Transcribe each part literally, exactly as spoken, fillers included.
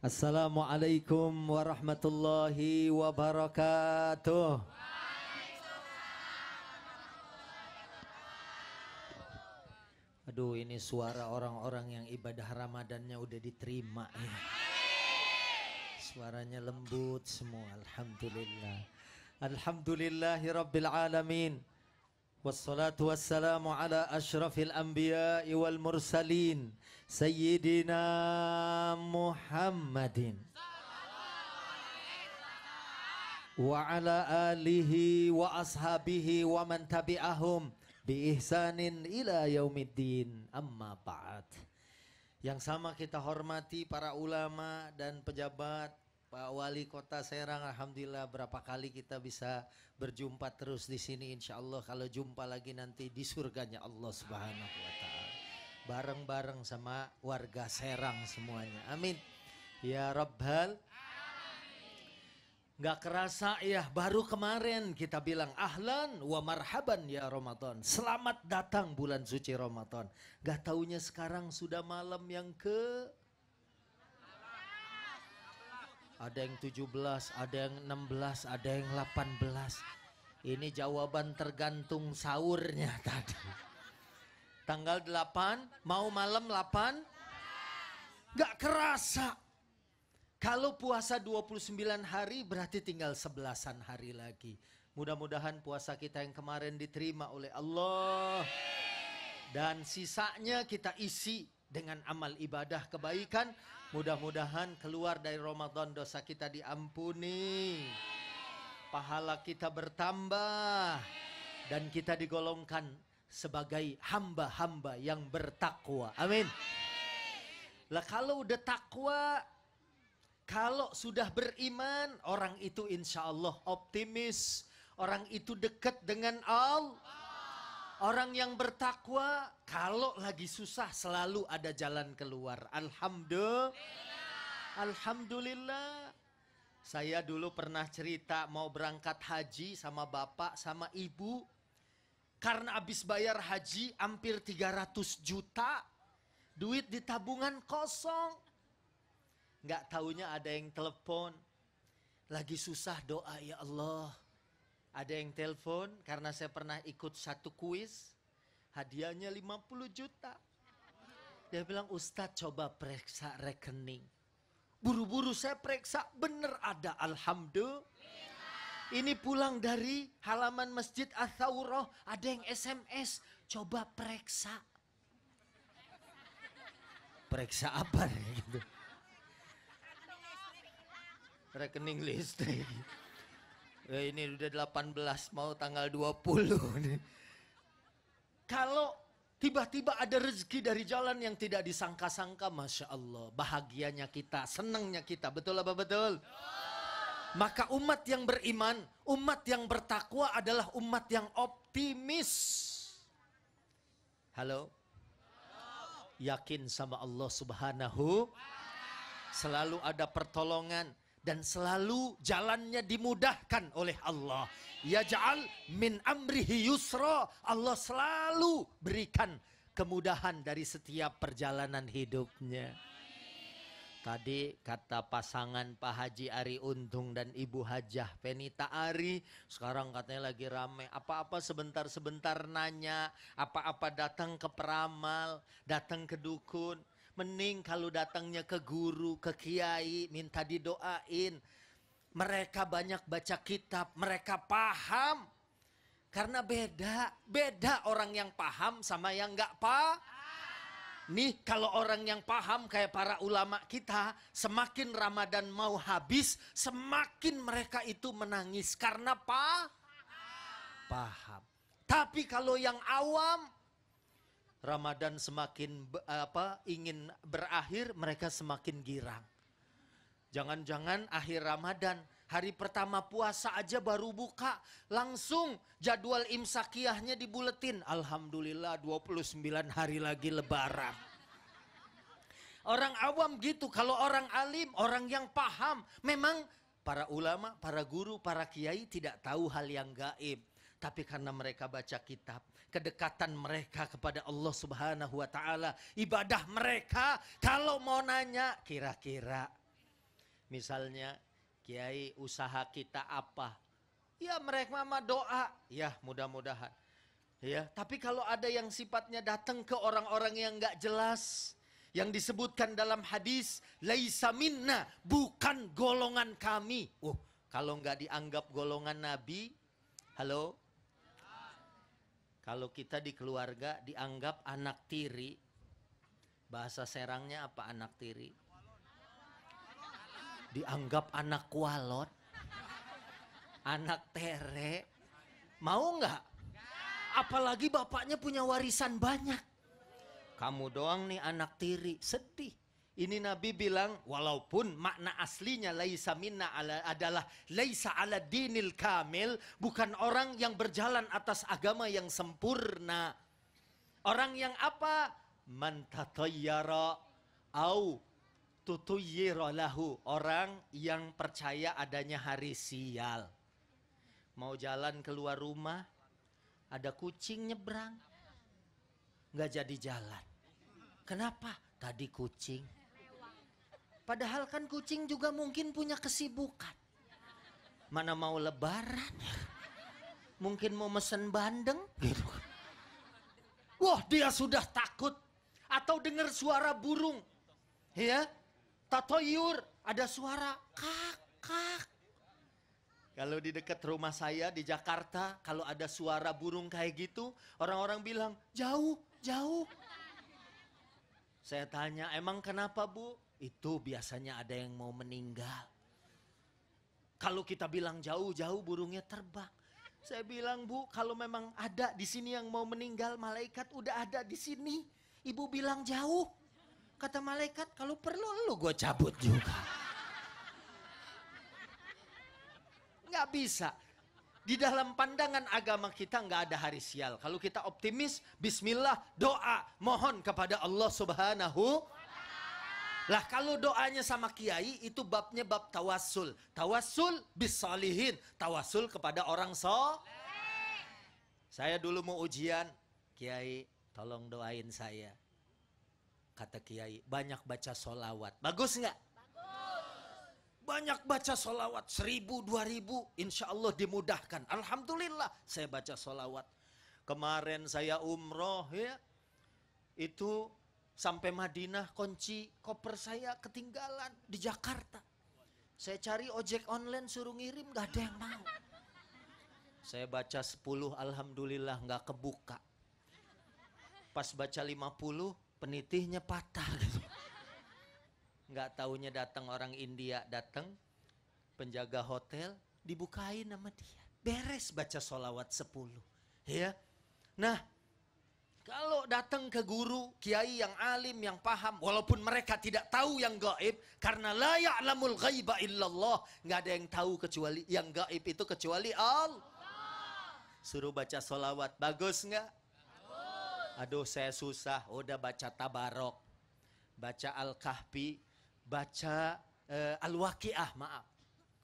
Assalamualaikum warahmatullahi wabarakatuh. Aduh, ini suara orang-orang yang ibadah Ramadannya udah diterima ya. Suaranya lembut semua. Alhamdulillah. Alhamdulillahirabbil alamin. Wassalatu wassalamu ala asyrafil anbiya wal mursalin Sayyidina Muhammadin wa ala alihi wa ashabihi wa man tabi'ahum bi ihsanin ila yaumiddin. Amma ba'd. Yang sama kita hormati para ulama dan pejabat, Pak Wali Kota Serang. Alhamdulillah, berapa kali kita bisa berjumpa terus di sini. Insya Allah kalau jumpa lagi nanti di surganya Allah Subhanahu Wa Taala, bareng-bareng sama warga Serang semuanya. Amin ya Rabbal. Gak kerasa ya, baru kemarin kita bilang ahlan wa marhaban ya Ramadan, selamat datang bulan suci Ramadan. Gak taunya sekarang sudah malam yang ke ada yang tujuh belas, ada yang enam belas, ada yang delapan belas. Ini jawaban tergantung sahurnya tadi. Tanggal delapan, mau malam delapan. Gak kerasa. Kalau puasa dua puluh sembilan hari berarti tinggal sebelasan hari lagi. Mudah-mudahan puasa kita yang kemarin diterima oleh Allah. Dan sisanya kita isi dengan amal ibadah kebaikan. Mudah-mudahan keluar dari Ramadan dosa kita diampuni, pahala kita bertambah, dan kita digolongkan sebagai hamba-hamba yang bertakwa. Amin. Lah kalau udah takwa, kalau sudah beriman, orang itu insya Allah optimis. Orang itu dekat dengan Allah. Orang yang bertakwa, kalau lagi susah selalu ada jalan keluar. Alhamdulillah. Alhamdulillah. Saya dulu pernah cerita mau berangkat haji sama bapak sama ibu. Karena habis bayar haji hampir tiga ratus juta. Duit di tabungan kosong. Nggak taunya ada yang telepon. Lagi susah doa ya Allah. Ada yang telepon karena saya pernah ikut satu kuis, hadiahnya lima puluh juta. Dia bilang, Ustadz coba periksa rekening. Buru-buru saya periksa, bener ada. Alhamdulillah. Ini pulang dari halaman masjid At-Tawuroh, ada yang S M S, coba periksa. Periksa apa nih? Gitu. Rekening listrik. Ya ini udah delapan belas, mau tanggal dua puluh nih. Kalau tiba-tiba ada rezeki dari jalan yang tidak disangka-sangka, Masya Allah, bahagianya kita, senangnya kita. Betul apa betul? Maka umat yang beriman, umat yang bertakwa adalah umat yang optimis. Halo? Yakin sama Allah Subhanahu. Selalu ada pertolongan. Dan selalu jalannya dimudahkan oleh Allah. Yaj'al min amrihi yusra. Allah selalu berikan kemudahan dari setiap perjalanan hidupnya. Tadi kata pasangan Pak Haji Arie Untung dan Ibu Hajah Fenita Arie. Sekarang katanya lagi rame. Apa-apa sebentar-sebentar nanya. Apa-apa datang ke peramal. Datang ke dukun. Mending kalau datangnya ke guru, ke kiai, minta didoain. Mereka banyak baca kitab, mereka paham. Karena beda, beda orang yang paham sama yang nggak paham. Nih kalau orang yang paham kayak para ulama kita, semakin Ramadan mau habis, semakin mereka itu menangis karena paham. Paham. Tapi kalau yang awam, Ramadan semakin apa ingin berakhir, mereka semakin girang. Jangan-jangan akhir Ramadan, hari pertama puasa aja baru buka, langsung jadwal imsakiyahnya dibuletin. Alhamdulillah dua puluh sembilan hari lagi lebaran. Orang awam gitu. Kalau orang alim, orang yang paham. Memang para ulama, para guru, para kiai tidak tahu hal yang gaib. Tapi karena mereka baca kitab, kedekatan mereka kepada Allah Subhanahu Wa Ta'ala, ibadah mereka, kalau mau nanya, kira-kira Misalnya, Kiai usaha kita apa? Ya mereka mah doa. Ya mudah-mudahan. Ya, tapi kalau ada yang sifatnya datang ke orang-orang yang nggak jelas, yang disebutkan dalam hadis, laisa minna, bukan golongan kami. Uh, kalau nggak dianggap golongan Nabi, halo? Kalau kita di keluarga dianggap anak tiri, bahasa Serangnya apa anak tiri? Dianggap anak kualot, anak tere, mau nggak? Apalagi bapaknya punya warisan banyak. Kamu doang nih anak tiri, sedih. Ini Nabi bilang, walaupun makna aslinya laisa minna ala, adalah laisa ala dinil kamil, bukan orang yang berjalan atas agama yang sempurna. Orang yang apa? Man tatayyara au tutuyyirolahu, orang yang percaya adanya hari sial. Mau jalan keluar rumah, ada kucing nyebrang, nggak jadi jalan. Kenapa? Tadi kucing. Padahal kan kucing juga mungkin punya kesibukan. Mana mau lebaran, mungkin mau mesen bandeng gitu. Wah, dia sudah takut. Atau dengar suara burung, ya? Tatoyur, ada suara kakak. Kalau di dekat rumah saya di Jakarta, kalau ada suara burung kayak gitu, orang-orang bilang, jauh, jauh. Saya tanya, emang kenapa Bu? Itu biasanya ada yang mau meninggal. Kalau kita bilang jauh-jauh, burungnya terbang. Saya bilang, Bu, kalau memang ada di sini yang mau meninggal, malaikat udah ada di sini. Ibu bilang jauh. Kata malaikat, kalau perlu lu gue cabut juga. Nggak bisa. Di dalam pandangan agama kita nggak ada hari sial. Kalau kita optimis, bismillah, doa, mohon kepada Allah subhanahu. Lah kalau doanya sama kiai, itu babnya bab tawassul. Tawassul bisolihin, tawassul kepada orang soleh. Saya dulu mau ujian, kiai tolong doain saya. Kata kiai, banyak baca solawat. Bagus nggak? Bagus. Banyak baca solawat, seribu, dua ribu. Insya Allah dimudahkan. Alhamdulillah saya baca solawat. Kemarin saya umroh ya. Itu sampai Madinah, kunci koper saya ketinggalan di Jakarta. Saya cari ojek online suruh ngirim, nggak ada yang mau. Saya baca sepuluh, alhamdulillah nggak kebuka. Pas baca lima puluh, penitihnya patah gitu. Nggak taunya datang orang India, datang penjaga hotel, dibukain sama dia. Beres baca solawat sepuluh. Ya. Nah, kalau datang ke guru, kiai yang alim, yang paham, walaupun mereka tidak tahu yang gaib, karena la ya'lamul ghaiba illallah, nggak ada yang tahu kecuali yang gaib itu kecuali Allah. Suruh baca solawat, bagus nggak? Aduh saya susah, udah baca Tabarok, baca Al-Kahfi, baca e, Al-Waqi'ah maaf.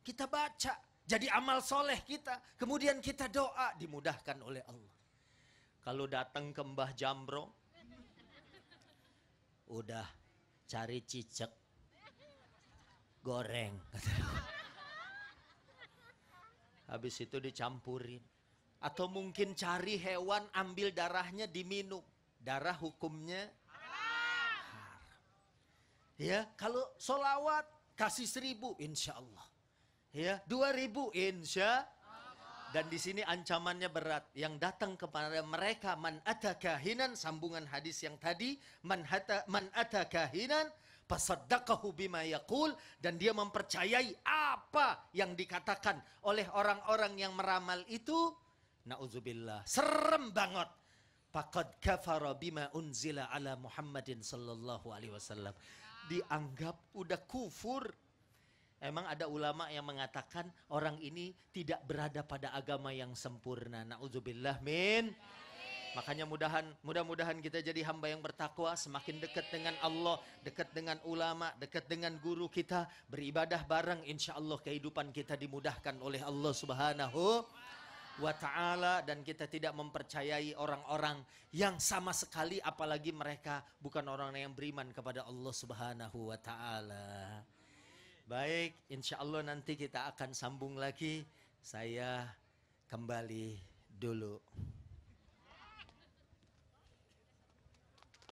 Kita baca, jadi amal soleh kita, kemudian kita doa, dimudahkan oleh Allah. Kalau datang ke Mbah Jambrong, udah cari cicek, goreng. Habis itu dicampurin. Atau mungkin cari hewan, ambil darahnya diminum. Darah hukumnya haram. Ya, kalau solawat kasih seribu, insya Allah. Ya, dua ribu, insya. Dan di sini ancamannya berat. Yang datang kepada mereka, man ata kahinan, sambungan hadis yang tadi, man ata, man ata kahinan, fasaddaqahu bima yaqul, dan dia mempercayai apa yang dikatakan oleh orang-orang yang meramal itu. Na'udzubillah, serem banget. Faqad kafara bima unzila ala Muhammadin sallallahu alaihi wasallam. Dianggap udah kufur. Emang ada ulama yang mengatakan orang ini tidak berada pada agama yang sempurna. Na'udzubillah min. Makanya mudahan, mudah-mudahan kita jadi hamba yang bertakwa, semakin dekat dengan Allah, dekat dengan ulama, dekat dengan guru kita, beribadah bareng, insya Allah kehidupan kita dimudahkan oleh Allah subhanahu wa ta'ala, dan kita tidak mempercayai orang-orang yang sama sekali, apalagi mereka bukan orang yang beriman kepada Allah subhanahu wa ta'ala. Baik, insya Allah nanti kita akan sambung lagi. Saya kembali dulu.